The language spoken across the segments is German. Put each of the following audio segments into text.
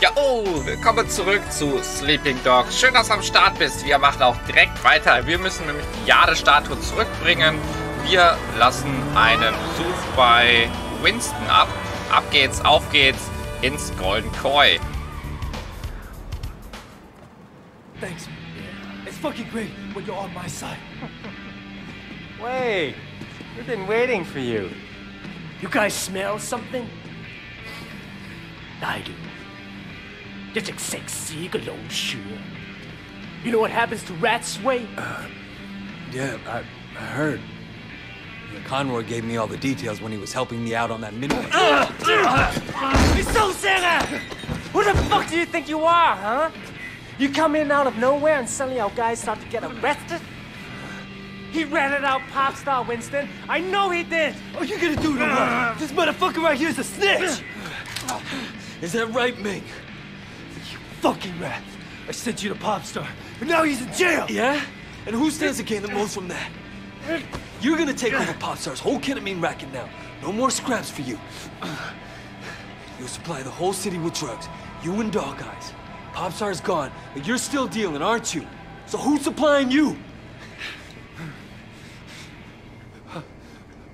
Ja, oh, willkommen zurück zu Sleeping Dogs. Schön, dass du am Start bist. Wir machen auch direkt weiter. Wir müssen nämlich die Jade-Statue zurückbringen. Wir lassen einen Besuch bei Winston ab. Ab geht's, auf geht's ins Golden Koi. Thanks. It's fucking great when you're on my side. Wait, we've been waiting for you. You guys smell something? I do. There's a sexy cologne shoe. You know what happens to rats, Sway? Yeah, I heard. Conroy gave me all the details when he was helping me out on that midnight. You're so sad! Who the fuck do you think you are, huh? You come in out of nowhere and suddenly our guys start to get arrested? He ratted out Popstar, Winston. I know he did! What are you gonna do to him? This motherfucker right here is a snitch! Is that right, Mink? You fucking rat. I sent you to Popstar, but now he's in jail! Yeah? And who stands to gain the most from that? You're gonna take over Popstar's whole ketamine racket now. No more scraps for you. You'll supply the whole city with drugs. You and Dog Eyes. Popstar's gone, but you're still dealing, aren't you? So who's supplying you?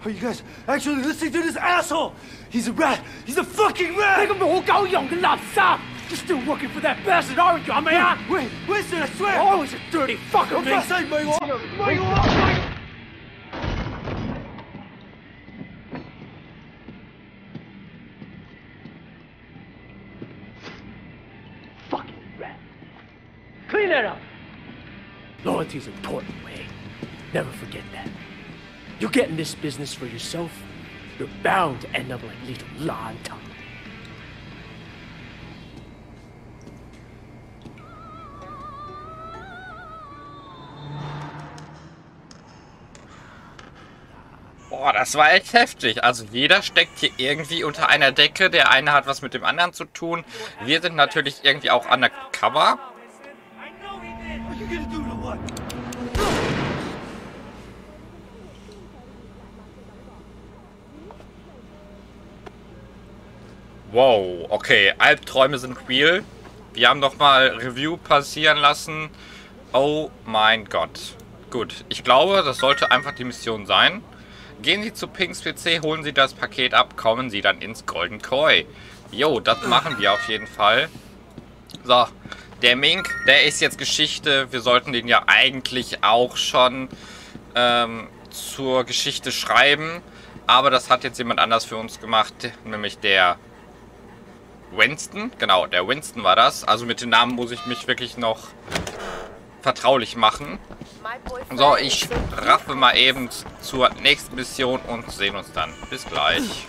Are you guys actually listening to this asshole? He's a rat! He's a fucking rat! You're still working for that bastard, aren't you? I mean, wait, listen, I swear! Always a dirty fucking bitch! Loyalty's important, Wei. Never forget that. You get in this business for yourself, you're bound to end up like little Lan Tong. Boah, das war echt heftig. Also jeder steckt hier irgendwie unter einer Decke. Der eine hat was mit dem anderen zu tun. Wir sind natürlich irgendwie auch undercover. Wow, okay, Albträume sind real. Wir haben noch mal Review passieren lassen. Oh mein Gott. Gut, ich glaube, das sollte einfach die Mission sein. Gehen Sie zu Pinks PC, holen Sie das Paket ab, kommen Sie dann ins Golden Koi. Jo, das machen wir auf jeden Fall. So, der Mink, der ist jetzt Geschichte. Wir sollten den ja eigentlich auch schon zur Geschichte schreiben. Aber das hat jetzt jemand anders für uns gemacht, nämlich der Winston, genau, der Winston war das. Also mit den Namen muss ich mich wirklich noch vertraulich machen. So, ich raffe mal eben zur nächsten Mission und sehen uns dann. Bis gleich.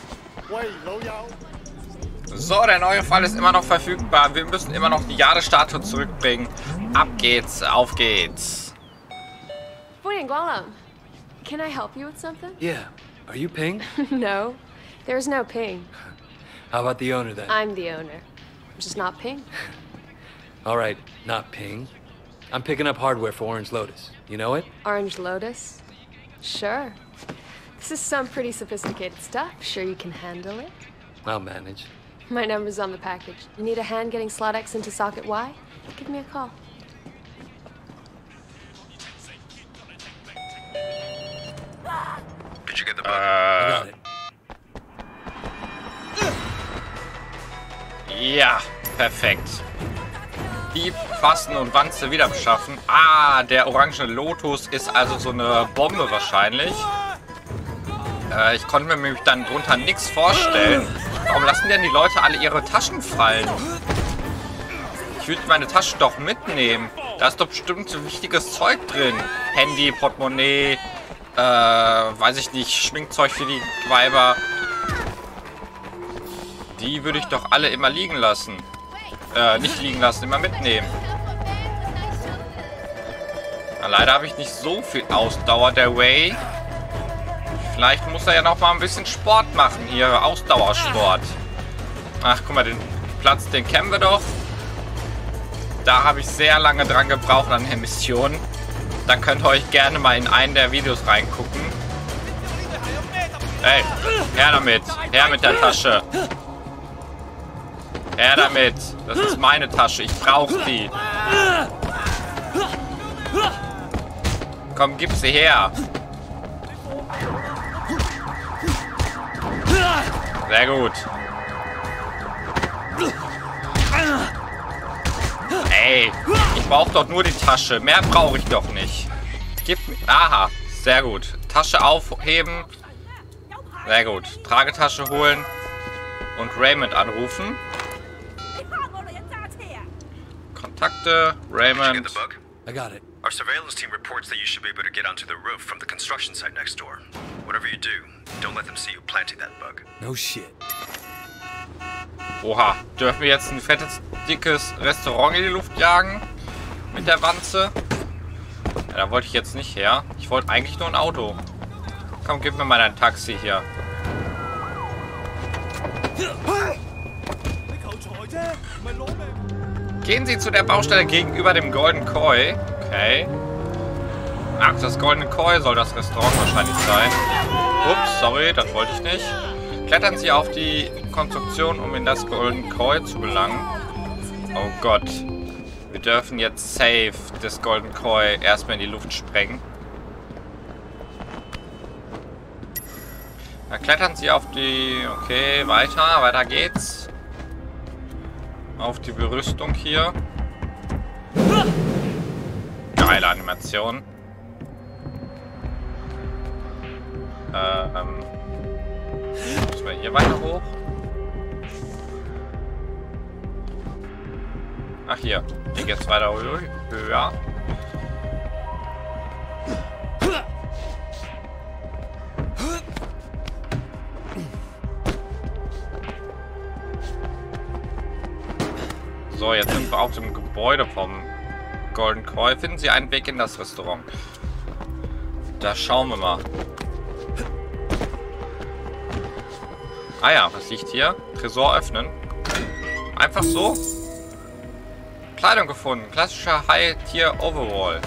So, der neue Fall ist immer noch verfügbar. Wir müssen immer noch die Jade-Statue zurückbringen. Ab geht's, auf geht's. Can I help you with something? Yeah. Are you Ping? No. There's no Ping. How about the owner then? I'm the owner. I'm just not Ping. All right, not Ping. I'm picking up hardware for Orange Lotus. You know it? Orange Lotus? Sure. This is some pretty sophisticated stuff. Sure you can handle it? I'll manage. My number's on the package. You need a hand getting slot X into socket Y? Give me a call. Did you get the bug? I got it. Ja, perfekt. Die Fassen und Wanze wieder beschaffen. Ah, der orange Lotus ist also so eine Bombe wahrscheinlich. Ich konnte mir nämlich dann drunter nichts vorstellen. Warum lassen denn die Leute alle ihre Taschen fallen? Ich würde meine Tasche doch mitnehmen. Da ist doch bestimmt so wichtiges Zeug drin. Handy, Portemonnaie, weiß ich nicht, Schminkzeug für die Weiber. Die würde ich doch alle immer liegen lassen. Nicht liegen lassen, immer mitnehmen. Na, leider habe ich nicht so viel Ausdauer, der Way. Vielleicht muss er ja noch mal ein bisschen Sport machen, hier Ausdauersport. Ach, guck mal, den Platz, den kennen wir doch. Da habe ich sehr lange dran gebraucht an der Mission. Da könnt ihr euch gerne mal in einen der Videos reingucken. Hey, her damit. Her mit der Tasche. Her damit. Das ist meine Tasche. Ich brauche die. Komm, gib sie her. Sehr gut. Ey, ich brauche doch nur die Tasche. Mehr brauche ich doch nicht. Gib mir... Aha, sehr gut. Tasche aufheben. Sehr gut. Tragetasche holen. Und Raymond anrufen. Kontakte, Raymond. I got it. Our surveillance team reports that you should be able to get onto the roof from the construction site next door. Whatever you do, don't let them see you planting that bug. No shit. Oha, dürfen wir jetzt ein fettes, dickes Restaurant in die Luft jagen? Mit der Wanze? Ja, da wollte ich jetzt nicht her. Ich wollte eigentlich nur ein Auto. Komm, gib mir mal dein Taxi hier. Gehen Sie zu der Baustelle gegenüber dem Golden Koi. Okay. Ach, das Goldene Koi soll das Restaurant wahrscheinlich sein. Ups, sorry, das wollte ich nicht. Klettern Sie auf die Konstruktion, um in das Golden Koi zu gelangen. Oh Gott. Wir dürfen jetzt safe das Golden Koi erstmal in die Luft sprengen. Da klettern Sie auf die... Okay, weiter geht's. Auf die Berüstung hier. Geile Animation. Müssen wir hier weiter hoch? Ach hier. Hier geht's weiter höher. So, jetzt sind wir auf dem Gebäude vom Golden Koi. Finden Sie einen Weg in das Restaurant. Da schauen wir mal. Ah ja, was liegt hier? Tresor öffnen. Einfach so. Kleidung gefunden. Klassischer High-Tier-Overall.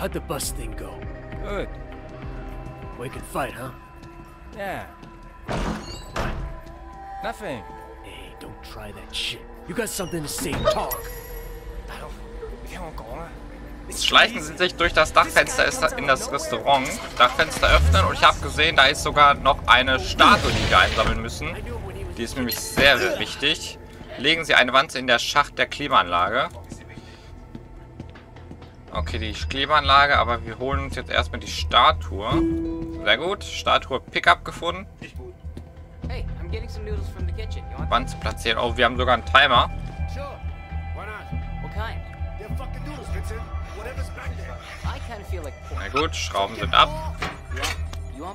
How'd the bus thing go? Good. We can fight, huh? Yeah. Nothing. Hey, don't try that shit. You got something to say, talk. Schleichen Sie sich durch das Dachfenster in das Restaurant. Dachfenster öffnen und ich habe gesehen, da ist sogar noch eine Statue, die wir einsammeln müssen. Die ist nämlich sehr, sehr wichtig. Legen Sie eine Wanze in der Schacht der Klimaanlage. Okay, die Klimaanlage, aber wir holen uns jetzt erstmal die Statue. Sehr gut, Statue Pickup gefunden. Wanze platzieren. Oh, wir haben sogar einen Timer. Na gut, Schrauben sind ab. Ja,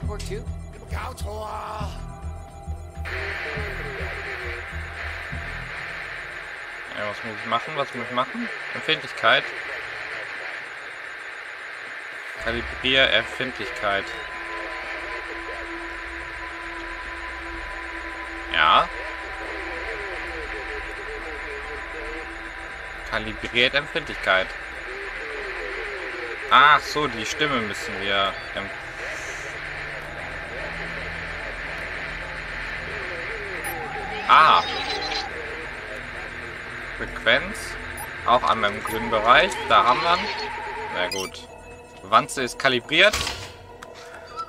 was muss ich machen? Was muss ich machen? Empfindlichkeit. Kalibrier Empfindlichkeit. Ja. Kalibriert Empfindlichkeit. Ach so, die Stimme müssen wir... Ah. Frequenz. Auch an meinem grünen Bereich. Da haben wir ihn. Sehr gut. Wanze ist kalibriert.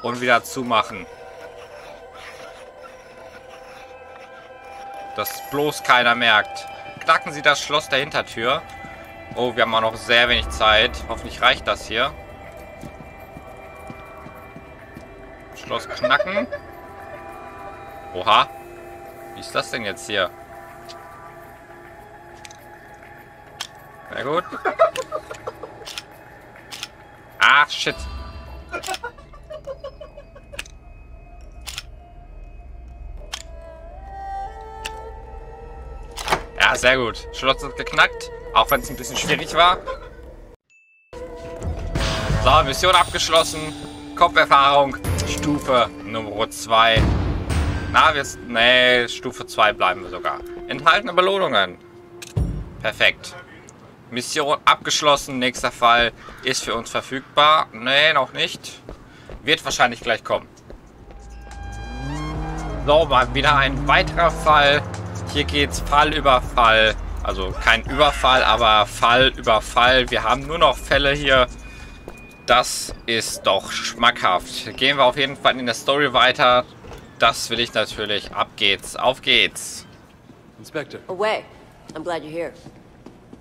Und wieder zumachen. Dass bloß keiner merkt. Knacken Sie das Schloss der Hintertür. Oh, wir haben auch noch sehr wenig Zeit. Hoffentlich reicht das hier. Schloss knacken. Oha. Wie ist das denn jetzt hier? Sehr gut. Ach, shit. Ja, sehr gut. Schloss wird geknackt, auch wenn es ein bisschen schwierig war. So, Mission abgeschlossen. Kopferfahrung. Stufe Nummer 2. Na, wir... Nee, Stufe 2 bleiben wir sogar. Enthaltene Belohnungen. Perfekt. Mission abgeschlossen. Nächster Fall ist für uns verfügbar. Nee, noch nicht. Wird wahrscheinlich gleich kommen. Sauber, wieder ein weiterer Fall. Hier geht's Fall über Fall. Also kein Überfall, aber Fall über Fall. Wir haben nur noch Fälle hier. Das ist doch schmackhaft. Gehen wir auf jeden Fall in der Story weiter. Das will ich natürlich. Ab geht's. Auf geht's. Inspector. Away. I'm glad you're here.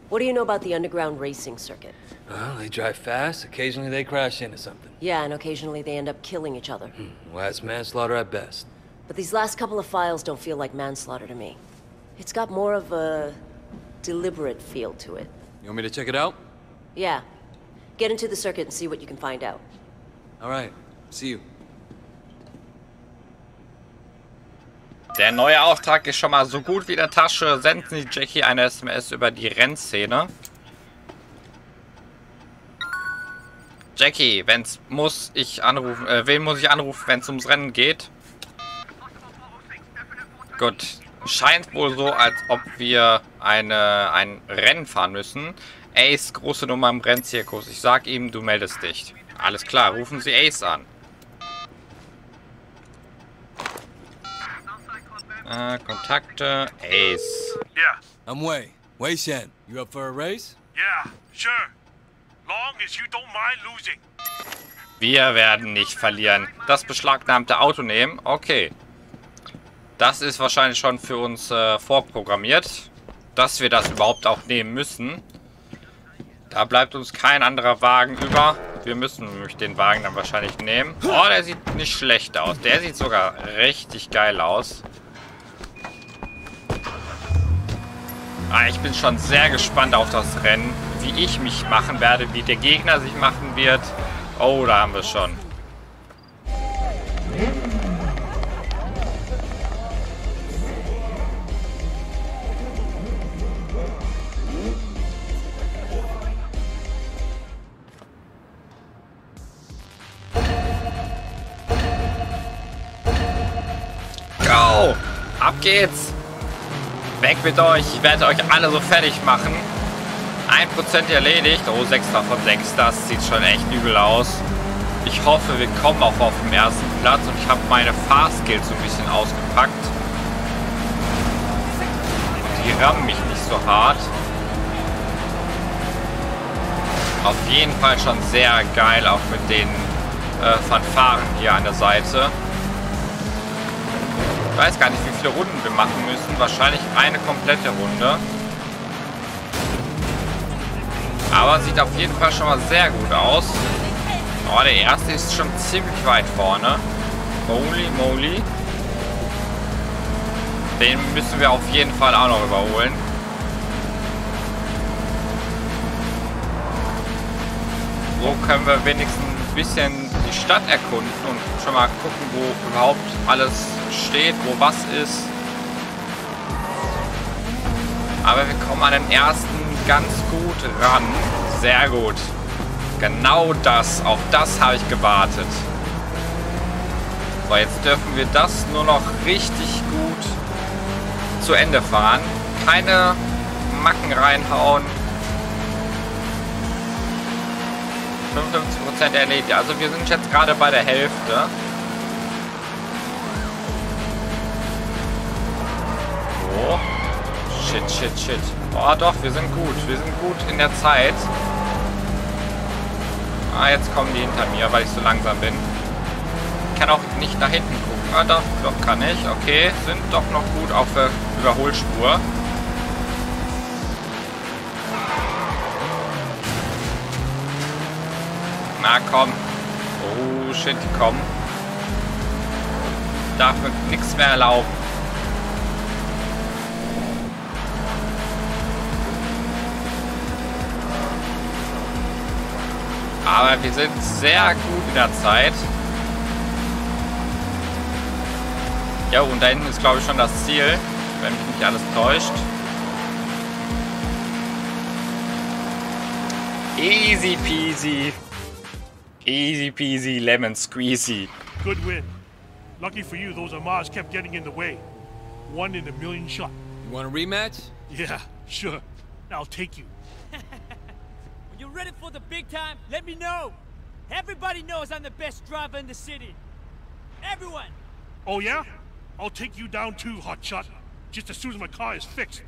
What do you know about the underground racing circuit? Well, they drive fast. Occasionally they crash into something. Yeah, and occasionally they end up killing each other. Well, that's manslaughter at best. But these last couple of files don't feel like manslaughter to me. It's got more of a deliberate feel to it. You want me to check it out? Yeah. Get into the circuit and see what you can find out. All right. See you. Der neue Auftrag ist schon mal so gut wie in der Tasche. Senden Sie Jackie eine SMS über die Rennszene. Jackie, wenn's muss ich anrufen. Wen muss ich anrufen, wenn es ums Rennen geht? Gut. Scheint wohl so, als ob wir ein Rennen fahren müssen. Ace, große Nummer im Rennzirkus. Ich sag ihm, du meldest dich. Alles klar, rufen Sie Ace an. Kontakte, Ace. Yeah. I'm Wei. Wei Shen. You up for a race? Yeah, sure. Long as you don't mind losing. Wir werden nicht verlieren. Das beschlagnahmte Auto nehmen. Okay. Das ist wahrscheinlich schon für uns vorprogrammiert, dass wir das überhaupt auch nehmen müssen. Da bleibt uns kein anderer Wagen über. Wir müssen nämlich den Wagen dann wahrscheinlich nehmen. Oh, der sieht nicht schlecht aus. Der sieht sogar richtig geil aus. Ich bin schon sehr gespannt auf das Rennen, wie ich mich machen werde, wie der Gegner sich machen wird. Oh, da haben wir schon. Go! Ab geht's! Weg mit euch, ich werde euch alle so fertig machen. 1% erledigt. Oh, 6 von 6, das sieht schon echt übel aus. Ich hoffe, wir kommen auch auf den ersten Platz und ich habe meine Fahrskills so ein bisschen ausgepackt. Die rammen mich nicht so hart. Auf jeden Fall schon sehr geil, auch mit den Fanfaren hier an der Seite. Ich weiß gar nicht, wie viele Runden wir machen müssen. Wahrscheinlich eine komplette Runde. Aber sieht auf jeden Fall schon mal sehr gut aus. Oh, der erste ist schon ziemlich weit vorne. Holy moly. Den müssen wir auf jeden Fall auch noch überholen. So können wir wenigstens ein bisschen die Stadt erkunden und schon mal gucken, wo überhaupt alles steht, wo was ist. Aber wir kommen an den ersten ganz gut ran. Sehr gut. Genau das. Auf das habe ich gewartet. So, jetzt dürfen wir das nur noch richtig gut zu Ende fahren. Keine Macken reinhauen. 55% erledigt. Also wir sind jetzt gerade bei der Hälfte. Oh. Shit, shit, shit. Oh doch, wir sind gut. Wir sind gut in der Zeit. Ah, jetzt kommen die hinter mir, weil ich so langsam bin. Ich kann auch nicht nach hinten gucken. Ah doch, doch kann ich. Okay, sind doch noch gut auf der Überholspur. Na komm. Oh shit, die kommen. Darf mir nichts mehr erlauben. Aber wir sind sehr gut in der Zeit. Ja, und da hinten ist glaube ich schon das Ziel, wenn mich nicht alles täuscht. Easy peasy. Easy peasy lemon squeezy. Good win. Lucky for you, those Amars kept getting in the way. One in a million shot. You want a rematch? Yeah, sure. I'll take you. When you're ready for the big time, let me know. Everybody knows I'm the best driver in the city. Everyone. Oh yeah? I'll take you down too, hotshot. Just as soon as my car is fixed.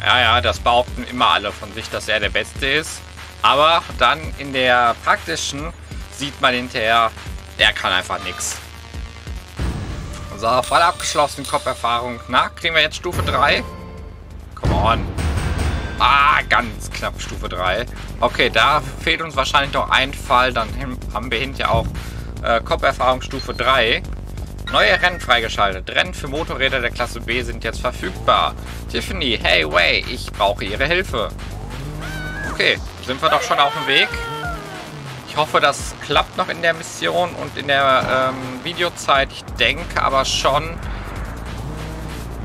Ja, ja, das behaupten immer alle von sich, dass er der Beste ist. Aber dann in der praktischen sieht man hinterher, der kann einfach nichts. So, voll abgeschlossen, Kopferfahrung. Na, kriegen wir jetzt Stufe 3? Come on. Ah, ganz knapp Stufe 3. Okay, da fehlt uns wahrscheinlich noch ein Fall. Dann haben wir hinterher auch Kopferfahrung Stufe 3. Neue Rennen freigeschaltet. Rennen für Motorräder der Klasse B sind jetzt verfügbar. Tiffany, hey Wei, ich brauche Ihre Hilfe. Okay, sind wir doch schon auf dem Weg. Ich hoffe, das klappt noch in der Mission und in der Videozeit. Ich denke aber schon.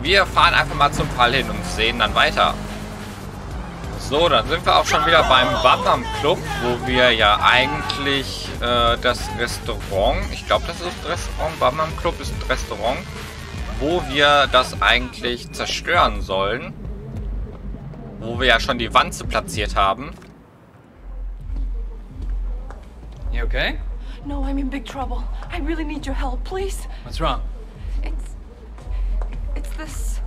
Wir fahren einfach mal zum Fall hin und sehen dann weiter. So, dann sind wir auch schon wieder beim Wappam Club, wo wir ja eigentlich das Restaurant, ich glaube, das ist das Restaurant, Wappam Club ist ein Restaurant, wo wir das eigentlich zerstören sollen. Wo wir ja schon die Wanze platziert haben. You okay? No, I'm in big trouble. I really need your help, please. What's wrong? It's this.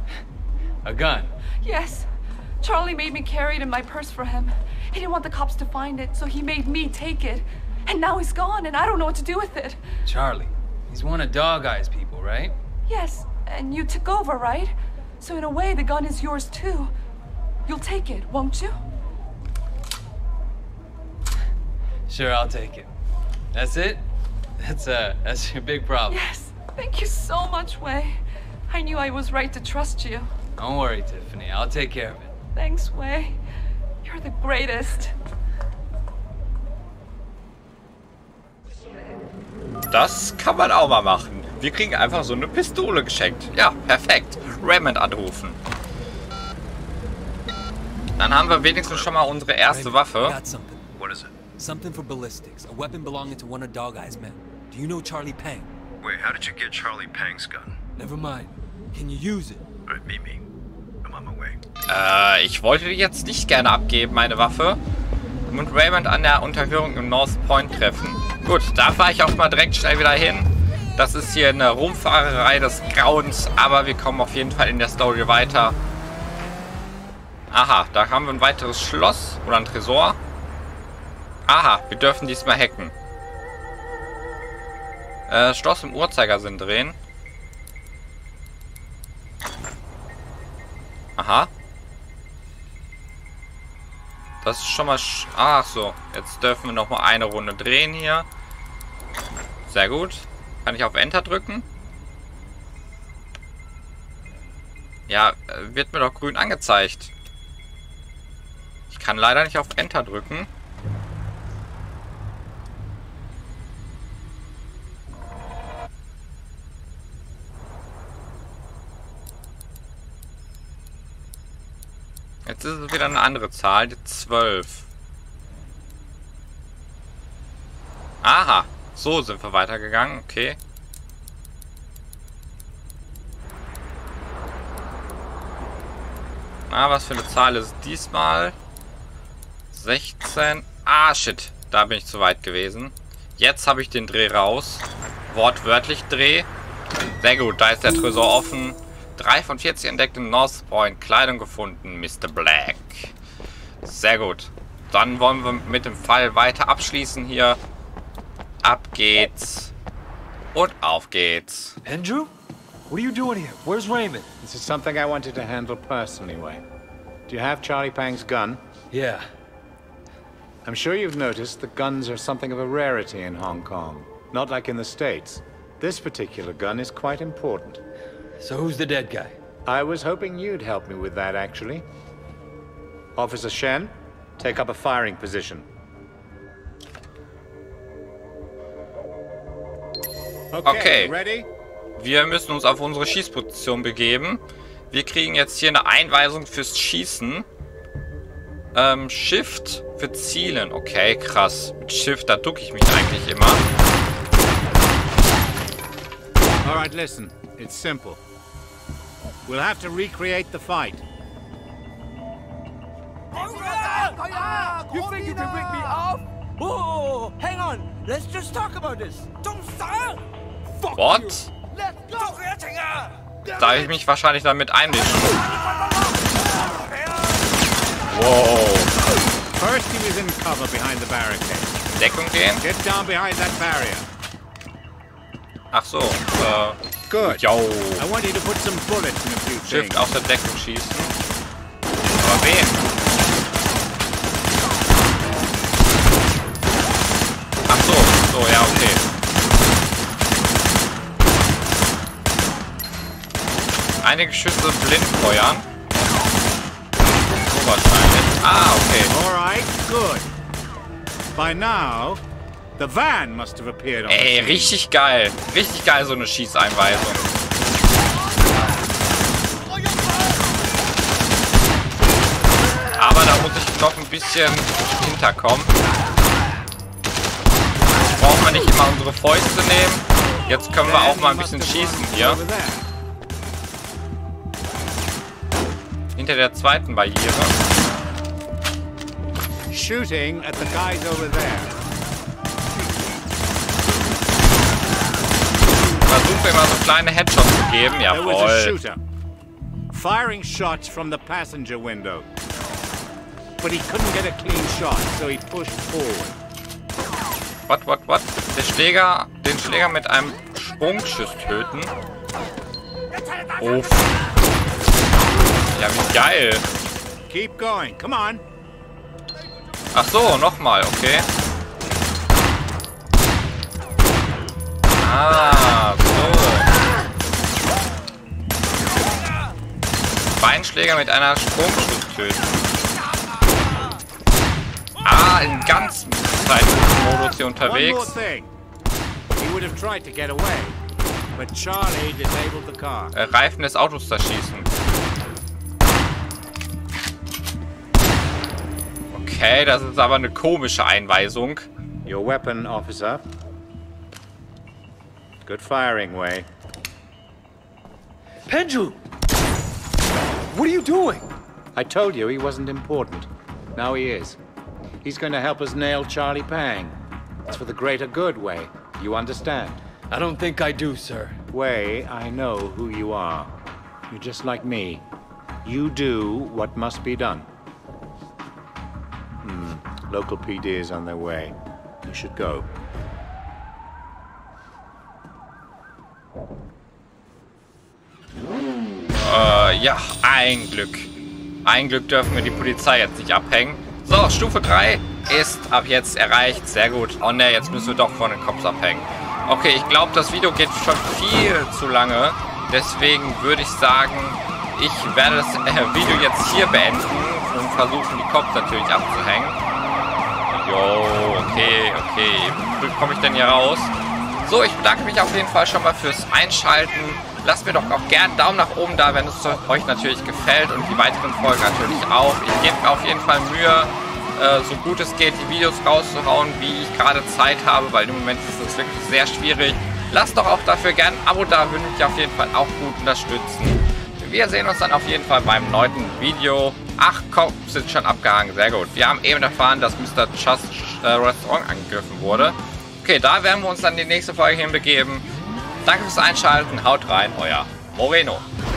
A gun? Yes. Charlie made me carry it in my purse for him. He didn't want the cops to find it, so he made me take it. And now it's gone, and I don't know what to do with it. Charlie, he's one of Dog Eyes people, right? Yes, and you took over, right? So in a way, the gun is yours too. You'll take it, won't you? Sure, I'll take it. That's it? That's your big problem. Yes, thank you so much, Wei. I knew I was right to trust you. Don't worry, Tiffany. I'll take care of it. Thanks, Wei. You're the greatest. Das kann man auch mal machen. Wir kriegen einfach so eine Pistole geschenkt. Ja, perfekt. Raymond anrufen. Dann haben wir wenigstens schon mal unsere erste Waffe. What is it? Something for ballistics. A weapon belonging to one of Dog Eyes' men. Do you know Charlie Pang? Wait, how did you get Charlie Pang's gun? Never mind. Can you use it? Alright, meet me. I'm on my way. Ich wollte die jetzt nicht gerne abgeben, meine Waffe. Und Raymond an der Unterhörung im North Point treffen. Gut, da fahre ich auch mal direkt schnell wieder hin. Das ist hier eine Rumfahrerei des Grauens, aber wir kommen auf jeden Fall in der Story weiter. Aha, da haben wir ein weiteres Schloss oder ein Tresor. Aha, wir dürfen diesmal hacken. Schloss im Uhrzeigersinn drehen. Aha. Das ist schon mal... Ach so, jetzt dürfen wir noch mal eine Runde drehen hier. Sehr gut. Kann ich auf Enter drücken? Ja, wird mir doch grün angezeigt. Ich kann leider nicht auf Enter drücken. Jetzt ist es wieder eine andere Zahl, die 12. Aha, so sind wir weitergegangen, okay. Ah, was für eine Zahl ist es diesmal? 16. Ah, shit, da bin ich zu weit gewesen. Jetzt habe ich den Dreh raus. Wortwörtlich Dreh. Sehr gut, da ist der Tresor offen. 3 von 40 entdeckt im North Point. Kleidung gefunden, Mr. Black. Sehr gut. Dann wollen wir mit dem Fall weiter abschließen hier. Ab geht's. Und auf geht's. Andrew? What are you doing here? Where's Raymond? This is something I wanted to handle personally, Wei. Do you have Charlie Pang's gun? Yeah. I'm sure you've noticed that guns are something of a rarity in Hong Kong. Not like in the States. This particular gun is quite important. So who's the dead guy? I was hoping you'd help me with that, actually. Officer Shen, take up a firing position. Okay, ready? Wir müssen uns auf unsere Schießposition begeben. Wir kriegen jetzt hier eine Einweisung fürs Schießen. Shift für Zielen. Okay, krass. Mit Shift, da ducke ich mich eigentlich immer. Alright, listen. It's simple. We'll have to recreate the fight. You think you can pick me off? Whoa, hang on. Let's just talk about this. What? Da ich mich wahrscheinlich dann mit einem... Wow. First he was in cover behind the barricade. Deckung gehen. Get down behind that barrier. Ach so. Good. Yo. I want you to put some bullets in a few things. Shift aus der Deckung schießen. Aber wen? Ach so. So, ja, okay. Einige Schüsse blind feuern. So wahrscheinlich. Ah, okay. All right, good. By now, the van must have appeared on. Ey, richtig geil so eine Schießeinweisung. Aber da muss ich noch ein bisschen hinterkommen. Brauchen wir nicht immer unsere Fäuste nehmen. Jetzt können wir auch mal ein bisschen schießen hier. Hinter der zweiten Barriere. Shooting at the guys over there. Versuchen wir mal so kleine Headshots zu geben, ja voll. Firing shots from the passenger window. But he couldn't get a clean shot, so he pushed forward. What? Den Schläger mit einem Sprungschuss töten. Oh. Ja, wie geil. Keep going. Come on. Ach so, nochmal, okay. Ah, so. Beinschläger mit einer Sprungschutz töten. Ah, in ganz Zeitmodus hier unterwegs. Reifen des Autos zerschießen. Okay, das ist aber eine komische Einweisung. Your weapon, officer. Good firing, Wei. Andrew! What are you doing? I told you he wasn't important. Now he is. He's going to help us nail Charlie Pang. It's for the greater good, Wei. You understand? I don't think I do, sir. Wei, I know who you are. You're just like me. You do what must be done. Local PD is on their way. You should go. Ja, ein Glück. Ein Glück dürfen wir die Polizei jetzt nicht abhängen. So, Stufe 3 ist ab jetzt erreicht. Sehr gut. Oh ne, jetzt müssen wir doch von den Cops abhängen. Okay, ich glaube, das Video geht schon viel zu lange. Deswegen würde ich sagen, ich werde das Video jetzt hier beenden und versuchen, die Cops natürlich abzuhängen. Jo, okay. Wie komme ich denn hier raus? So, ich bedanke mich auf jeden Fall schon mal fürs Einschalten. Lasst mir doch auch gerne einen Daumen nach oben da, wenn es euch natürlich gefällt und die weiteren Folgen natürlich auch. Ich gebe mir auf jeden Fall Mühe, so gut es geht, die Videos rauszuhauen, wie ich gerade Zeit habe, weil im Moment ist es wirklich sehr schwierig. Lasst doch auch dafür gerne ein Abo da, würde mich auf jeden Fall auch gut unterstützen. Wir sehen uns dann auf jeden Fall beim neunten Video. 8 Cops sind schon abgehangen, sehr gut. Wir haben eben erfahren, dass Mr. Chu's Restaurant angegriffen wurde. Okay, da werden wir uns dann die nächste Folge hinbegeben. Danke fürs Einschalten, haut rein, euer Moreno.